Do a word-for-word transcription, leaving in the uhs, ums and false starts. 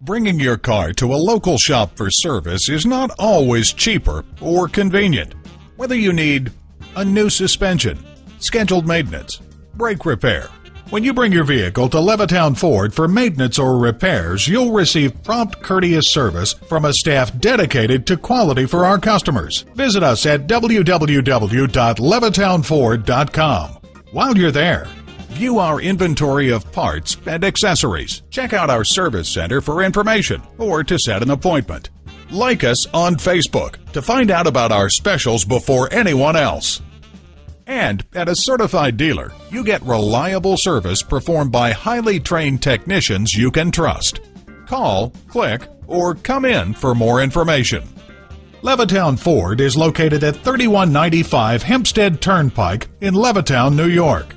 Bringing your car to a local shop for service is not always cheaper or convenient. Whether you need a new suspension, scheduled maintenance, brake repair. When you bring your vehicle to Levittown Ford for maintenance or repairs, you'll receive prompt, courteous service from a staff dedicated to quality for our customers. Visit us at w w w dot levittown ford dot com. While you're there, view our inventory of parts and accessories. Check out our service center for information or to set an appointment. Like us on Facebook to find out about our specials before anyone else. And at a certified dealer, you get reliable service performed by highly trained technicians you can trust. Call, click, or come in for more information. Levittown Ford is located at thirty-one ninety-five Hempstead Turnpike in Levittown, New York.